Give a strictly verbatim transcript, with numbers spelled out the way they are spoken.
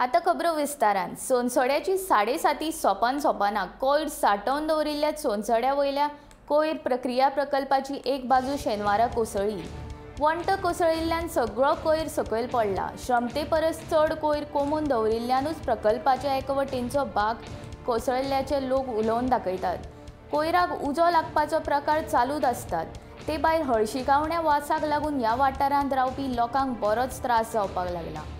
आता खबरो विस्तारान। सोनसड्याची साडेसाती सोपान सोपाना कोयर साठवून दवरिल्ल्या सोनसड्या वयल्या कोयर प्रक्रिया प्रकल्पाची एक बाजू शेनवारा कोसळ्ळी। वंट कोसळिल्ल्यान सगळो कोयर सकयल पडला। श्रमते परस चड कोयर कोमून दवरिल्ल्यानूच प्रकल्पाच्या एकवटींचो भाग कोसळिल्ल्याचे लोक उलोवन दाखयतात। कोयराक उजो लागपाचो प्रकार चालूच असतात। ते भायर हळशिकावण्या वासाक लागून ह्या वाठारांत रावपी लोकांक बरोच त्रास जावपाक लागला।